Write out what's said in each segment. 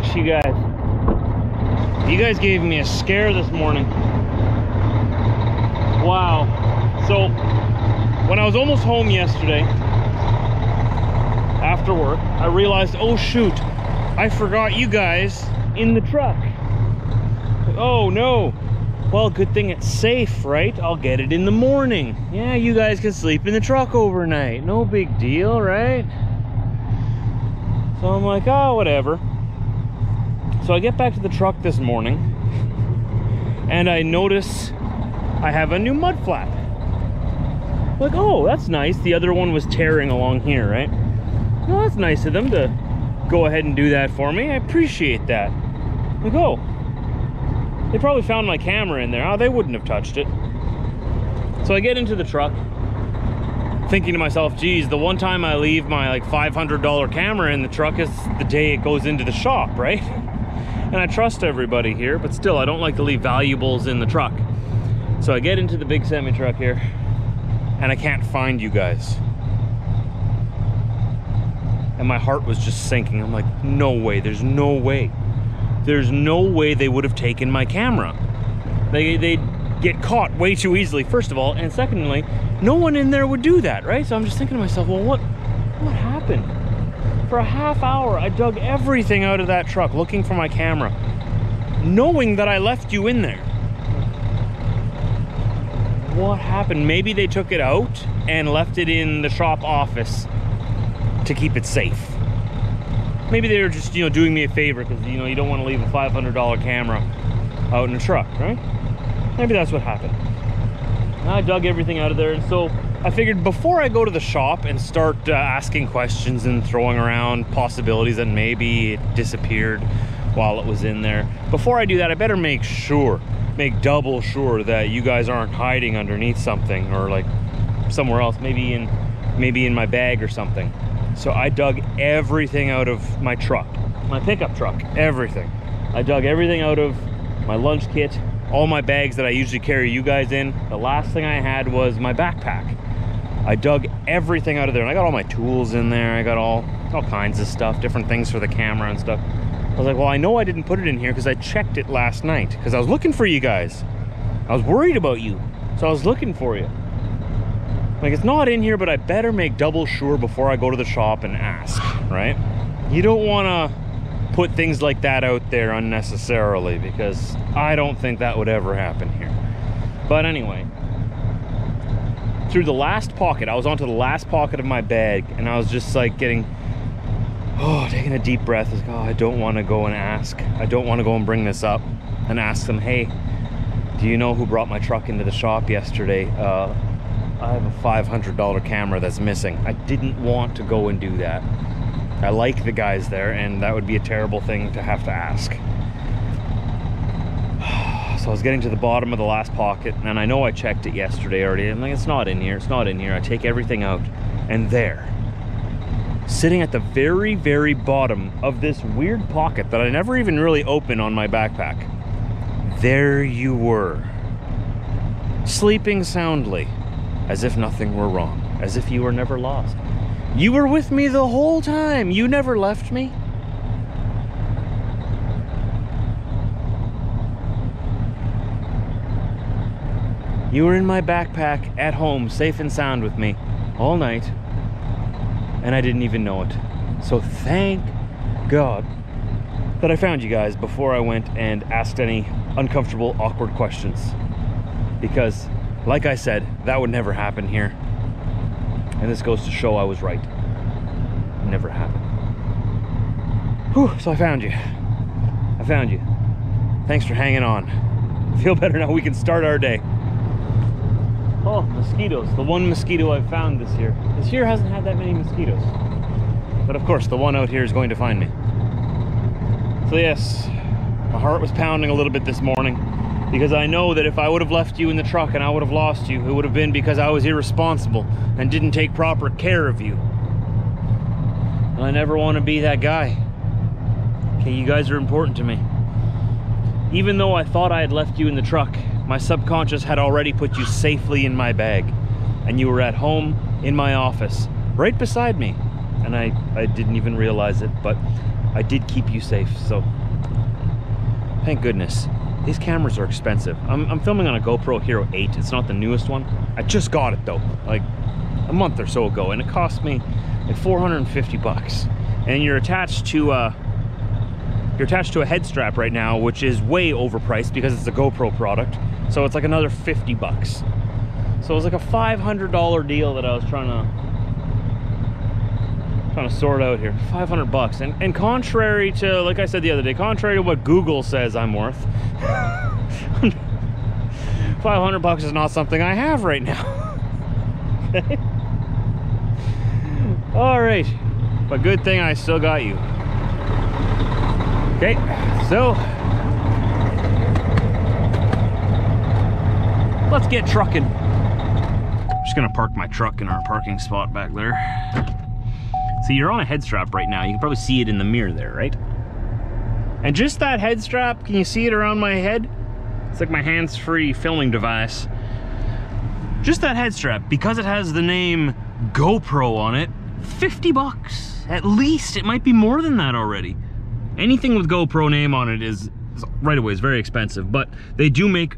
Look at you guys. You guys gave me a scare this morning. Wow. So when I was almost home yesterday after work, I realized, oh shoot, I forgot you guys in the truck. Oh no. Well, good thing it's safe, right? I'll get it in the morning. Yeah, you guys can sleep in the truck overnight. No big deal, right? So I'm like, oh, whatever. So I get back to the truck this morning and I notice I have a new mud flap. I'm like, oh, that's nice. The other one was tearing along here, right? Well, that's nice of them to go ahead and do that for me. I appreciate that. I'm like, oh, they probably found my camera in there. Oh, they wouldn't have touched it. So I get into the truck, thinking to myself, geez, the one time I leave my like $500 camera in the truck is the day it goes into the shop, right? And I trust everybody here, but still, I don't like to leave valuables in the truck. So I get into the big semi truck here and I can't find you guys. And my heart was just sinking. I'm like, no way, there's no way. There's no way they would have taken my camera. They get caught way too easily, first of all, and secondly, no one in there would do that, right? So I'm just thinking to myself, well, what happened? For a half hour, I dug everything out of that truck looking for my camera, knowing that I left you in there. What happened? Maybe they took it out and left it in the shop office to keep it safe. Maybe they were just, you know, doing me a favor because, you know, you don't want to leave a $500 camera out in a truck, right? Maybe that's what happened. I dug everything out of there, and so I figured before I go to the shop and start asking questions and throwing around possibilities that maybe it disappeared while it was in there, before I do that, I better make double sure that you guys aren't hiding underneath something or like somewhere else, maybe in my bag or something. So I dug everything out of my truck, my pickup truck, everything. I dug everything out of my lunch kit, all my bags that I usually carry you guys in. The last thing I had was my backpack. I dug everything out of there, and I got all my tools in there. I got all kinds of stuff, different things for the camera and stuff. I was like, well, I know I didn't put it in here because I checked it last night because I was looking for you guys. I was worried about you, so I was looking for you. Like, it's not in here, but I better make double sure before I go to the shop and ask, right? You don't want to put things like that out there unnecessarily because I don't think that would ever happen here. But anyway, through the last pocket, I was onto the last pocket of my bag, and I was just like taking a deep breath. I was like, oh, I don't want to go and ask. I don't want to go and bring this up and ask them, hey, do you know who brought my truck into the shop yesterday? I have a $500 camera that's missing. I didn't want to go and do that. I like the guys there, and that would be a terrible thing to have to ask. So I was getting to the bottom of the last pocket, and I know I checked it yesterday already. I'm like, it's not in here, it's not in here. I take everything out, and there, sitting at the very, very bottom of this weird pocket that I never even really open on my backpack, there you were, sleeping soundly, as if nothing were wrong, as if you were never lost. You were with me the whole time. You never left me. You were in my backpack at home, safe and sound with me all night, and I didn't even know it. So thank God that I found you guys before I went and asked any uncomfortable, awkward questions. Because, like I said, that would never happen here. And this goes to show I was right. Never happened. Whew, so I found you. I found you. Thanks for hanging on. I feel better now. We can start our day. Oh, mosquitoes. The one mosquito I've found this year. This year hasn't had that many mosquitoes. But of course, the one out here is going to find me. So yes, my heart was pounding a little bit this morning. Because I know that if I would have left you in the truck and I would have lost you, it would have been because I was irresponsible and didn't take proper care of you. And I never want to be that guy. Okay, you guys are important to me. Even though I thought I had left you in the truck, my subconscious had already put you safely in my bag. And you were at home in my office, right beside me. and I didn't even realize it, but I did keep you safe, so thank goodness. These cameras are expensive. I'm filming on a GoPro Hero 8. It's not the newest one. I just got it though, like a month or so ago, and it cost me like 450 bucks. And you're attached to a head strap right now, which is way overpriced because it's a GoPro product. So it's like another 50 bucks. So it was like a $500 deal that I was trying to sort out here. 500 bucks. And contrary to, like I said the other day, contrary to what Google says I'm worth, 500 bucks is not something I have right now. Okay. All right. But good thing I still got you. Okay, so let's get trucking. I'm just gonna park my truck in our parking spot back there. See, you're on a head strap right now. You can probably see it in the mirror there, right? And just that head strap, can you see it around my head? It's like my hands-free filming device. Just that head strap, because it has the name GoPro on it, 50 bucks at least. It might be more than that already. Anything with GoPro name on it is right away is very expensive, but they do make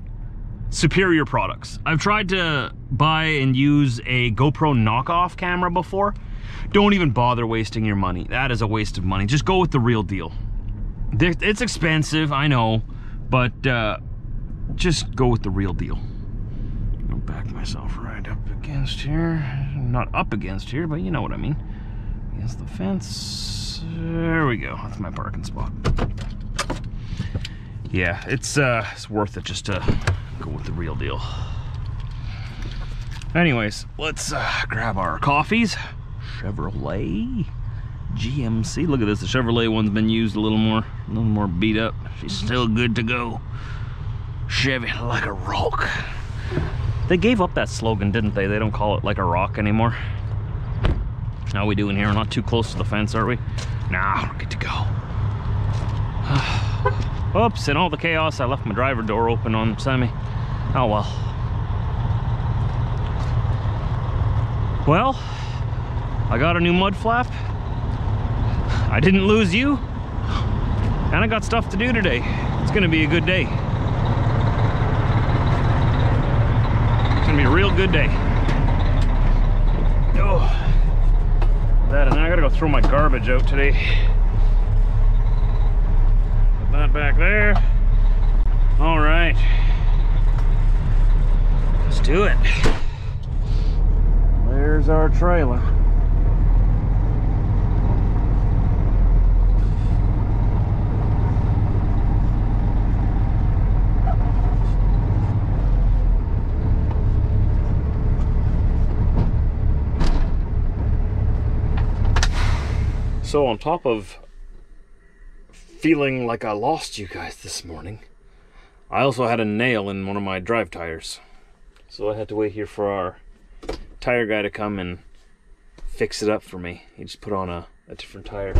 superior products. I've tried to buy and use a GoPro knockoff camera before. Don't even bother wasting your money. That is a waste of money. Just go with the real deal. It's expensive, I know, but just go with the real deal. I'll back myself right up against here. Not up against here, but you know what I mean. Against the fence. There we go. That's my parking spot. Yeah, it's worth it just to go with the real deal. Anyways, let's grab our coffees. Chevrolet, GMC. Look at this. The Chevrolet one's been used a little more beat up. She's still good to go. Chevy like a rock. They gave up that slogan, didn't they? They don't call it like a rock anymore. How we doing here? We're not too close to the fence, are we? Nah, we're good to go. Oops, in all the chaos, I left my driver door open on semi. Oh well. Well, I got a new mud flap. I didn't lose you. And I got stuff to do today. It's gonna be a good day. It's gonna be a real good day. Oh. That, and I gotta go throw my garbage out today. Put that back there. All right, let's do it. There's our trailer. So on top of feeling like I lost you guys this morning, I also had a nail in one of my drive tires. So I had to wait here for our tire guy to come and fix it up for me. He just put on a different tire.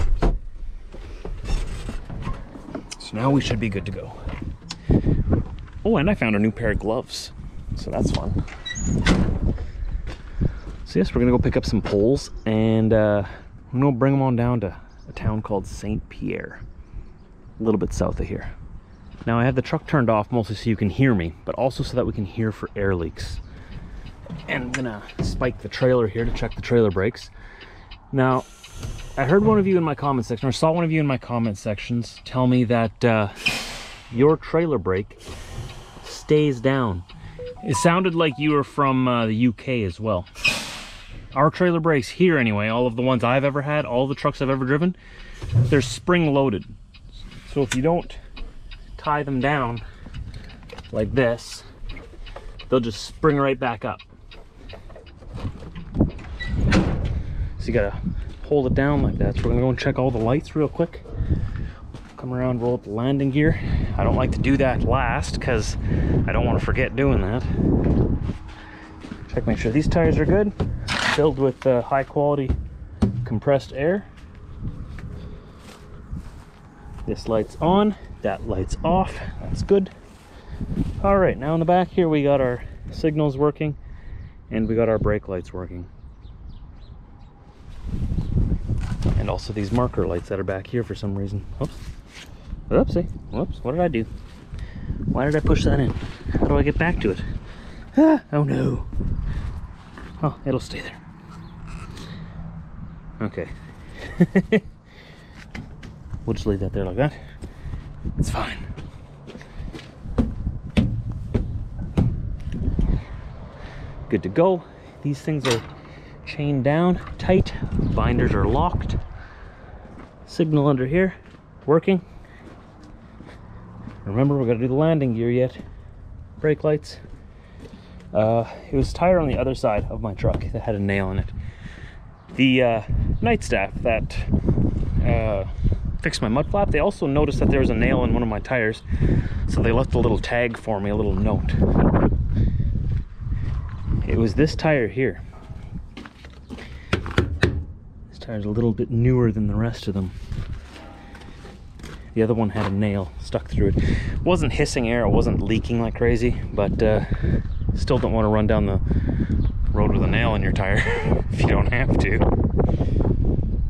So now we should be good to go. Oh, and I found a new pair of gloves. So that's fun. So yes, we're gonna go pick up some poles and I'm gonna bring them on down to a town called Saint Pierre, a little bit south of here. Now I have the truck turned off mostly so you can hear me, but also so that we can hear for air leaks. And I'm gonna spike the trailer here to check the trailer brakes. Now, I heard one of you in my comment section, or saw one of you in my comment sections tell me that your trailer brake stays down. It sounded like you were from the UK as well. Our trailer brakes here anyway, all of the ones I've ever had, all the trucks I've ever driven, they're spring loaded. So if you don't tie them down like this, they'll just spring right back up. So you gotta hold it down like that. So we're gonna go and check all the lights real quick. Come around, roll up the landing gear. I don't like to do that last because I don't want to forget doing that. Check, make sure these tires are good. Filled with high quality compressed air. This light's on, that light's off, that's good. All right, now in the back here we got our signals working and we got our brake lights working. And also these marker lights that are back here for some reason. Oops. Oopsie. Whoops. What did I do? Why did I push that in? How do I get back to it? Ah, oh no. Oh, it'll stay there. Okay. We'll just leave that there like that. It's fine. Good to go. These things are chained down tight. Binders are locked. Signal under here, working. Remember, we're gonna do the landing gear yet. Brake lights. It was a tire on the other side of my truck that had a nail in it. The night staff that fixed my mud flap, they also noticed that there was a nail in one of my tires, so they left a little tag for me, a little note. It was this tire here. This tire's a little bit newer than the rest of them. The other one had a nail stuck through it. It wasn't hissing air, it wasn't leaking like crazy, but still don't want to run down the road with a nail in your tire if you don't have to.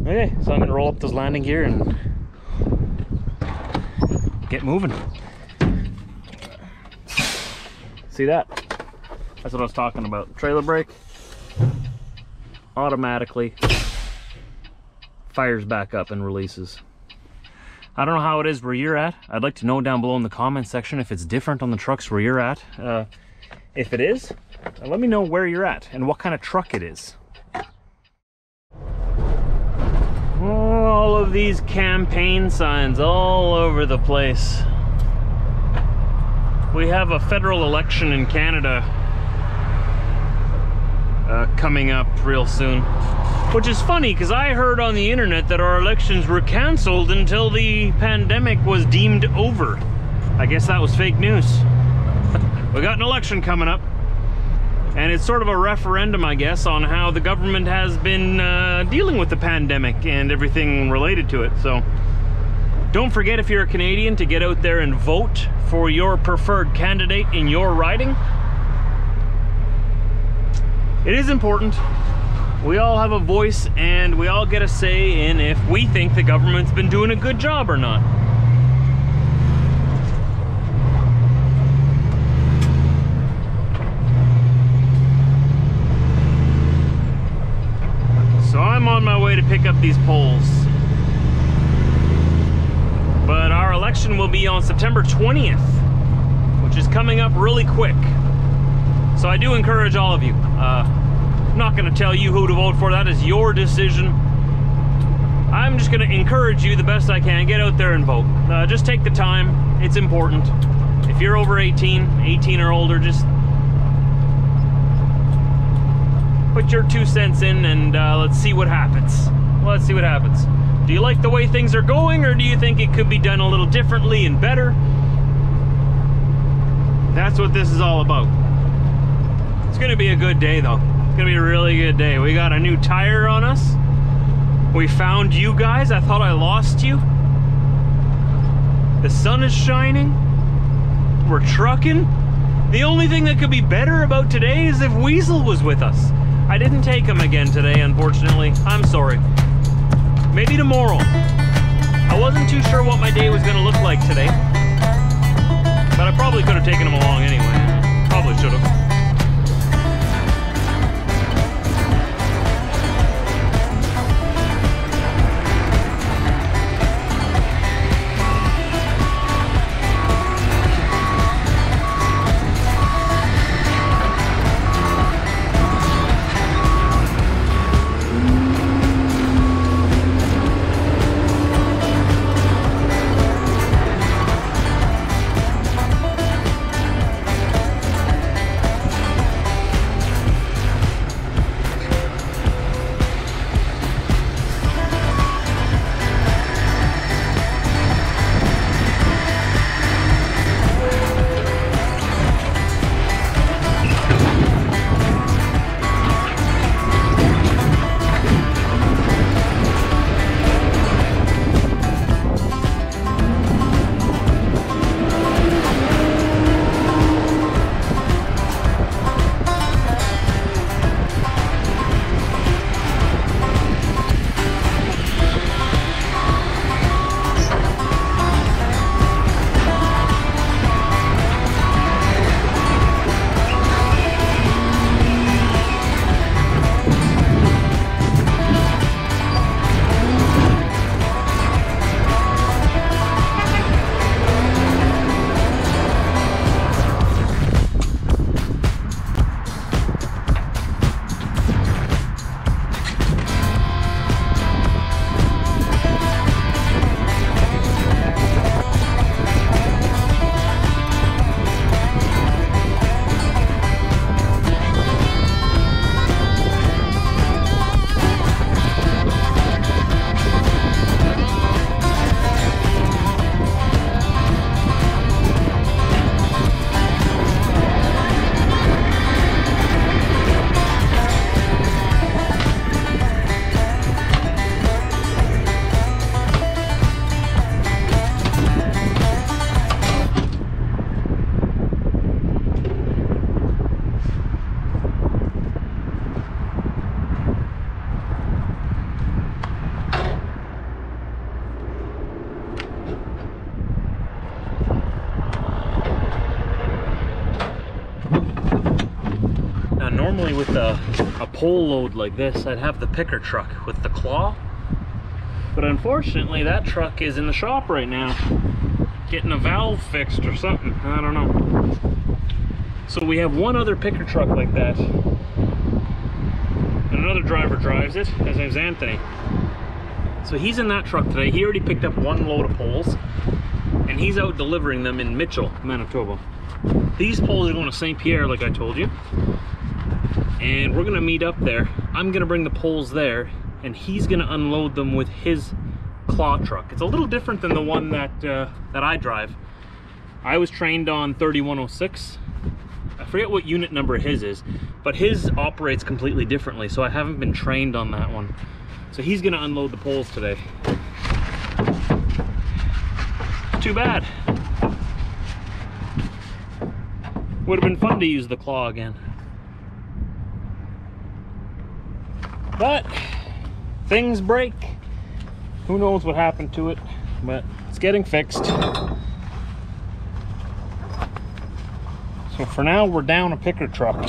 Okay, so I'm gonna roll up this landing gear and get moving. See that? That's what I was talking about. Trailer brake automatically fires back up and releases. I don't know how it is where you're at. I'd like to know down below in the comment section if it's different on the trucks where you're at. If it is, let me know where you're at and what kind of truck it is. All of these campaign signs all over the place. We have a federal election in Canada coming up real soon. Which is funny, because I heard on the internet that our elections were canceled until the pandemic was deemed over. I guess that was fake news. We got an election coming up, and it's sort of a referendum, I guess, on how the government has been dealing with the pandemic and everything related to it. So don't forget, if you're a Canadian, to get out there and vote for your preferred candidate in your riding. It is important. We all have a voice, and we all get a say in if we think the government's been doing a good job or not. So I'm on my way to pick up these poles. But our election will be on September 20th, which is coming up really quick. So I do encourage all of you. I'm not going to tell you who to vote for. That is your decision. I'm just going to encourage you the best I can. Get out there and vote. Just take the time. It's important. If you're over 18 or older, just put your 2 cents in and let's see what happens. Let's see what happens. Do you like the way things are going, or do you think it could be done a little differently and better? That's what this is all about. It's going to be a good day, though. It's gonna be a really good day. We got a new tire on us. We found you guys. I thought I lost you. The sun is shining. We're trucking. The only thing that could be better about today is if Weasel was with us. I didn't take him again today, unfortunately. I'm sorry. Maybe tomorrow. I wasn't too sure what my day was gonna look like today, but I probably could have taken him along anyway. Probably should have. normally with a pole load like this, I'd have the picker truck with the claw. But unfortunately, that truck is in the shop right now, getting a valve fixed or something, I don't know. So we have one other picker truck like that, and another driver drives it. His name's Anthony. So he's in that truck today. He already picked up one load of poles, and he's out delivering them in Mitchell, Manitoba. These poles are going to Saint Pierre, like I told you, and we're going to meet up there. I'm going to bring the poles there, and he's going to unload them with his claw truck. It's a little different than the one that I drive. I was trained on 3106. I forget what unit number his is, but his operates completely differently, so I haven't been trained on that one. So he's going to unload the poles today. Too bad. Would have been fun to use the claw again. But things break. Who knows what happened to it, but it's getting fixed. So for now, we're down a picker truck.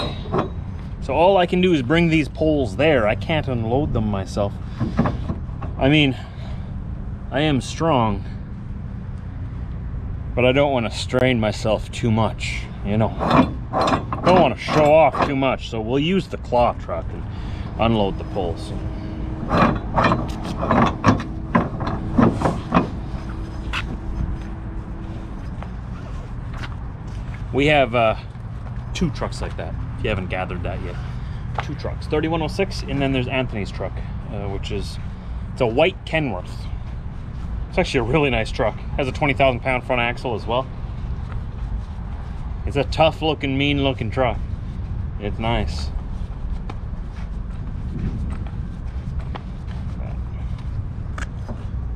So all I can do is bring these poles there. I can't unload them myself. I mean, I am strong, but I don't want to strain myself too much, you know. Don't want to show off too much, so we'll use the claw truck and unload the poles. We have two trucks like that, if you haven't gathered that yet. Two trucks, 3106, and then there's Anthony's truck, which is, it's a white Kenworth. It's actually a really nice truck. Has a 20,000 pound front axle as well. It's a tough looking, mean looking truck. It's nice.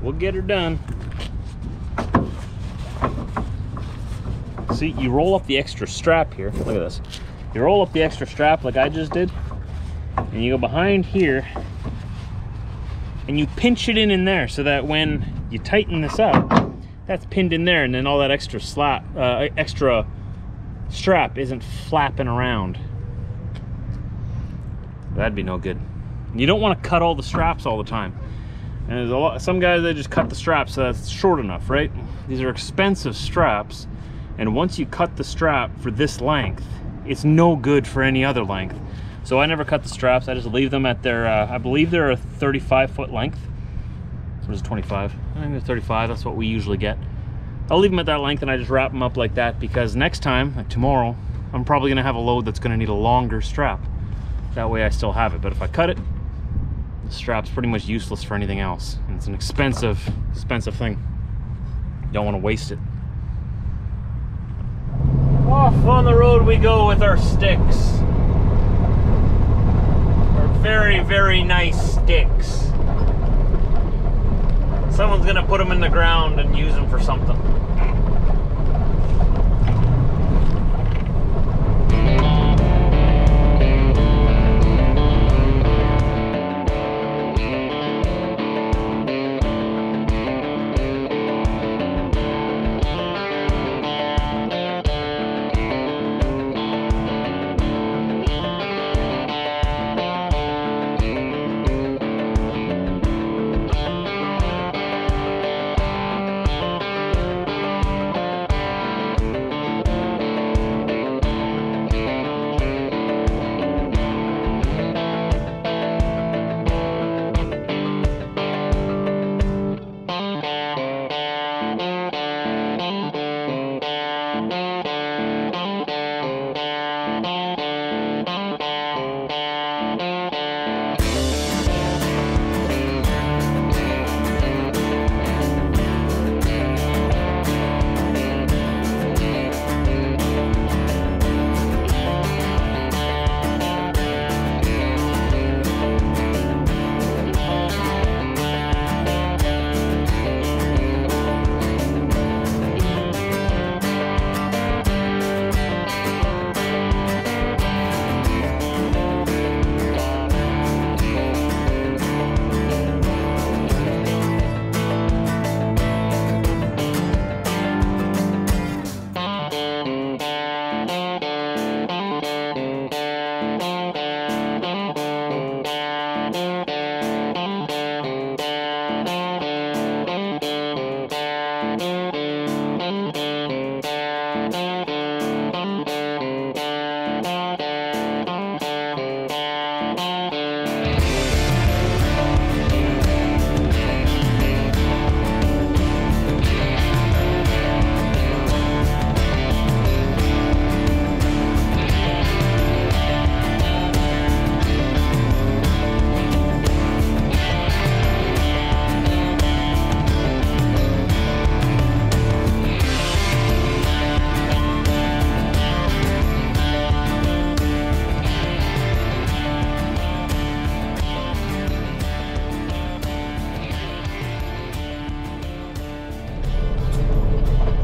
We'll get her done. See, you roll up the extra strap here. Look at this. You roll up the extra strap like I just did, and you go behind here, and you pinch it in there so that when you tighten this up, that's pinned in there, and then all that extra slap, extra strap isn't flapping around. That'd be no good. You don't want to cut all the straps all the time. And there's a lot, some guys, they just cut the straps so that's short enough, right? These are expensive straps. And once you cut the strap for this length, it's no good for any other length. So I never cut the straps. I just leave them at their, I believe they're a 35-foot length. Or is it 25? I think it's 35. That's what we usually get. I'll leave them at that length, and I just wrap them up like that, because next time, like tomorrow, I'm probably going to have a load that's going to need a longer strap. That way I still have it. But if I cut it, the strap's pretty much useless for anything else. And it's an expensive, expensive thing. You don't want to waste it. Off on the road we go with our sticks. Our very, very nice sticks. Someone's gonna put them in the ground and use them for something.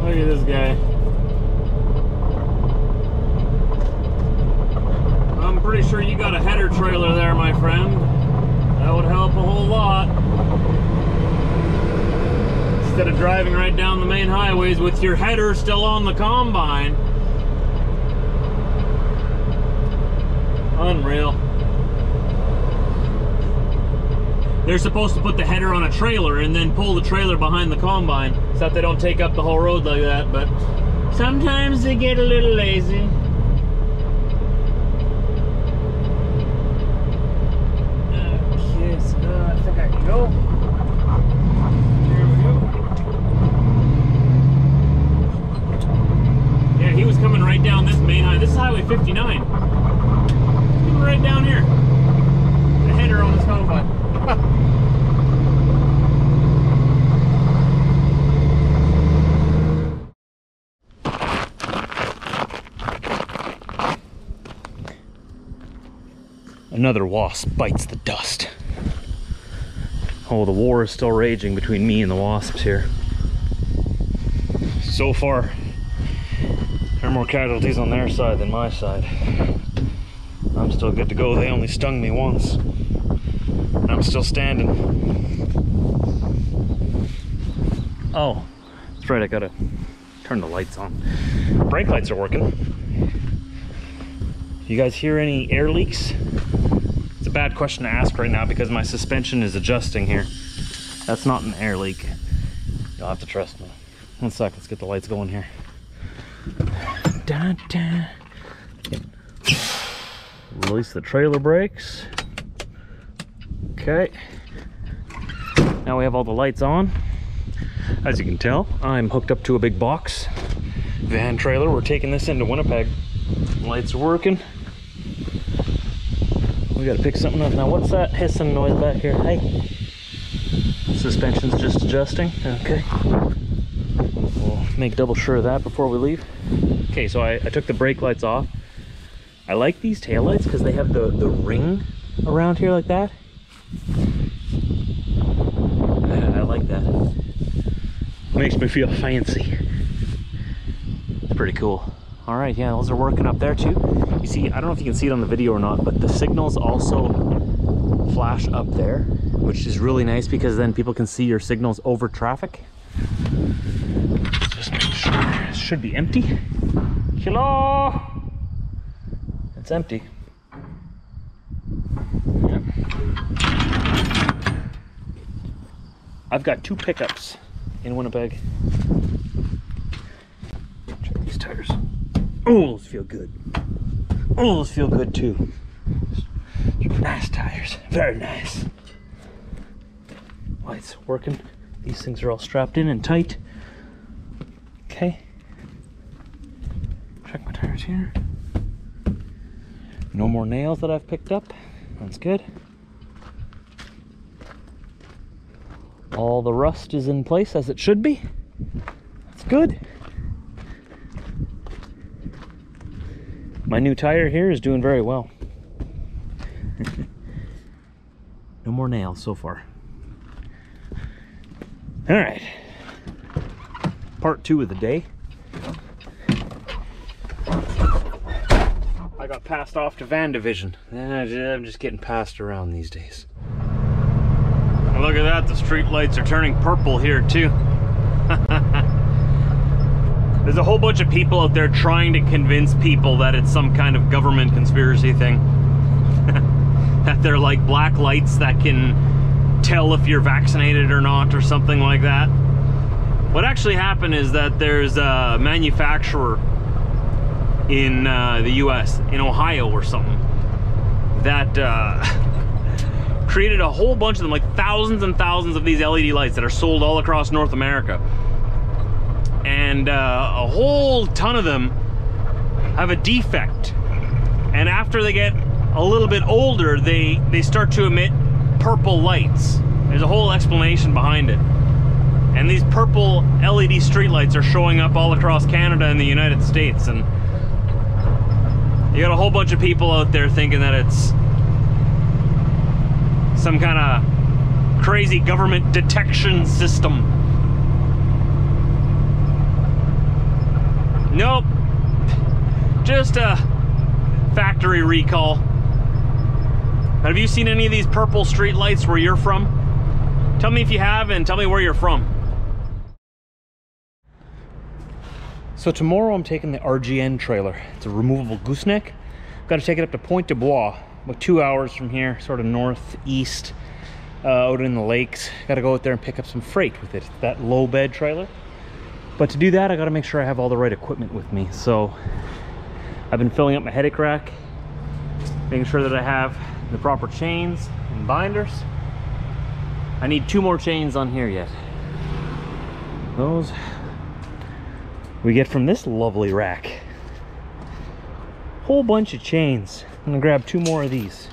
Look at this guy. I'm pretty sure you got a header trailer there, my friend. That would help a whole lot. Instead of driving right down the main highways with your header still on the combine. Unreal. They're supposed to put the header on a trailer and then pull the trailer behind the combine so that they don't take up the whole road like that, but sometimes they get a little lazy. Okay, so I think I can go. There we go. Yeah, he was coming right down this main highway. This is Highway 59. He's coming right down here. The header on this combine. Another wasp bites the dust. Oh, the war is still raging between me and the wasps here. So far, there are more casualties on their side than my side. I'm still good to go. They only stung me once. And I'm still standing. Oh, that's right, I gotta turn the lights on. Brake lights are working. You guys hear any air leaks? It's a bad question to ask right now because my suspension is adjusting here. That's not an air leak. You'll have to trust me. One sec, let's get the lights going here. Dun, dun. Release the trailer brakes. Okay, now we have all the lights on. As you can tell, I'm hooked up to a big box van trailer. We're taking this into Winnipeg. Lights are working. We gotta pick something up. Now what's that hissing noise back here? Hey, suspension's just adjusting. Okay, we'll make double sure of that before we leave. Okay, so I took the brake lights off. I like these taillights because they have the ring around here like that. I like that. Makes me feel fancy. It's pretty cool. All right, yeah, those are working up there too. You see, I don't know if you can see it on the video or not, but the signals also flash up there, which is really nice because then people can see your signals over traffic. Just make sure it should be empty. Hello! It's empty. I've got two pickups in Winnipeg. Check these tires. Oh, those feel good. Oh, those feel good too. Nice tires, very nice. Lights working. These things are all strapped in and tight. Okay. Check my tires here. No more nails that I've picked up. That's good. All the rust is in place as it should be. That's good. My new tire here is doing very well. No more nails so far. All right, part two of the day. I got passed off to van division. I'm just getting passed around these days. Look at that, the street lights are turning purple here too. There's a whole bunch of people out there trying to convince people that it's some kind of government conspiracy thing. That they're like black lights that can tell if you're vaccinated or not or something like that. What actually happened is that there's a manufacturer in the US, in Ohio or something, that created a whole bunch of them, like thousands and thousands of these LED lights that are sold all across North America. And a whole ton of them have a defect. And after they get a little bit older, they start to emit purple lights. There's a whole explanation behind it. And these purple LED streetlights are showing up all across Canada and the United States, and you got a whole bunch of people out there thinking that it's some kind of crazy government detection system. Nope. Just a factory recall. Have you seen any of these purple streetlights where you're from? Tell me if you have, and tell me where you're from. So tomorrow I'm taking the RGN trailer. It's a removable gooseneck. I've got to take it up to Pointe du Bois, about 2 hours from here, sort of northeast, out in the lakes. Got to go out there and pick up some freight with it, that low bed trailer. But to do that, I got to make sure I have all the right equipment with me. So I've been filling up my headache rack, making sure that I have the proper chains and binders. I need 2 more chains on here yet. Those we get from this lovely rack. Whole bunch of chains. I'm gonna grab 2 more of these.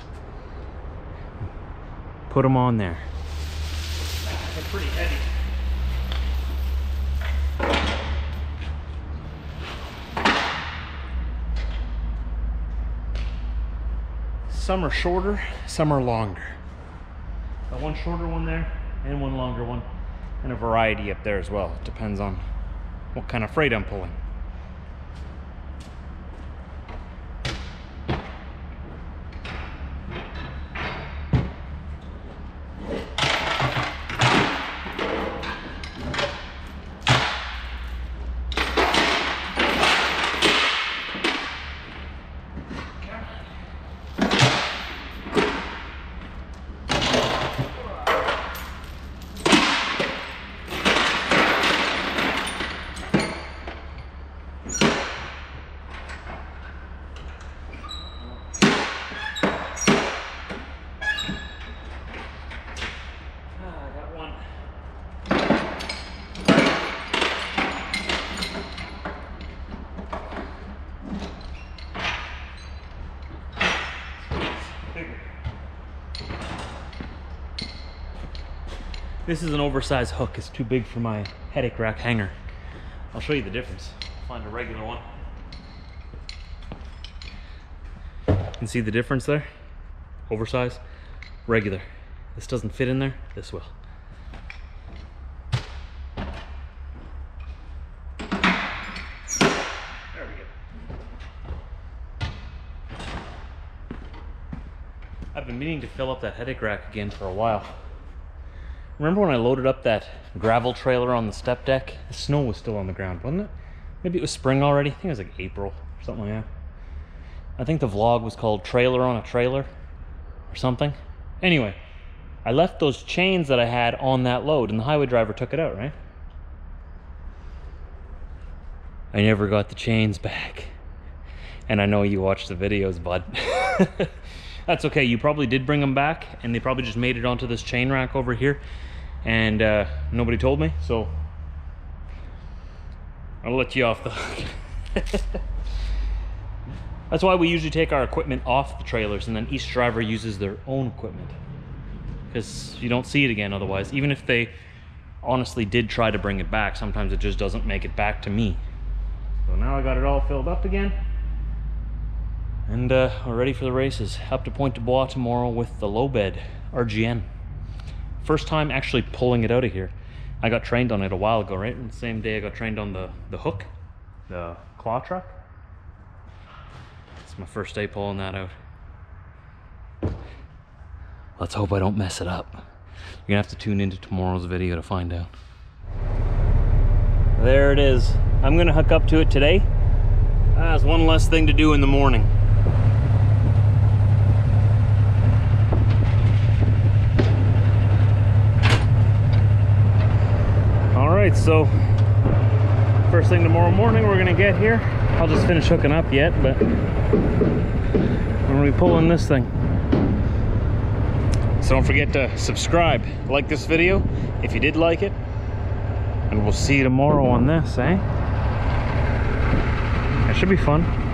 Put them on there. They're pretty heavy. Some are shorter, some are longer. Got one shorter one there and one longer one, and a variety up there as well. It depends on what kind of freight I'm pulling. This is an oversized hook. It's too big for my headache rack hanger. I'll show you the difference. I'll find a regular one. You can see the difference there? Oversized, regular. This doesn't fit in there, this will. There we go. I've been meaning to fill up that headache rack again for a while. Remember when I loaded up that gravel trailer on the step deck? The snow was still on the ground, wasn't it? Maybe it was spring already. I think it was like April or something like that. I think the vlog was called Trailer on a Trailer or something. Anyway, I left those chains that I had on that load, and the highway driver took it out, right? I never got the chains back. And I know you watched the videos, bud. That's okay. You probably did bring them back, and they probably just made it onto this chain rack over here. And nobody told me, so I'll let you off the hook. That's why we usually take our equipment off the trailers, and then each driver uses their own equipment, because you don't see it again otherwise. Even if they honestly did try to bring it back, sometimes it just doesn't make it back to me. So now I got it all filled up again, and we're ready for the races. Up to Pointe du Bois tomorrow with the low bed RGN. First time actually pulling it out of here. I got trained on it a while ago, right? And the same day I got trained on the hook, the claw truck. It's my first day pulling that out. Let's hope I don't mess it up. You're gonna have to tune into tomorrow's video to find out. There it is. I'm gonna hook up to it today. That's one less thing to do in the morning. So first thing tomorrow morning, we're gonna get here. I'll just finish hooking up yet, but when are we pulling this thing? So don't forget to subscribe, like this video if you did like it, and we'll see you tomorrow on this, eh? That should be fun.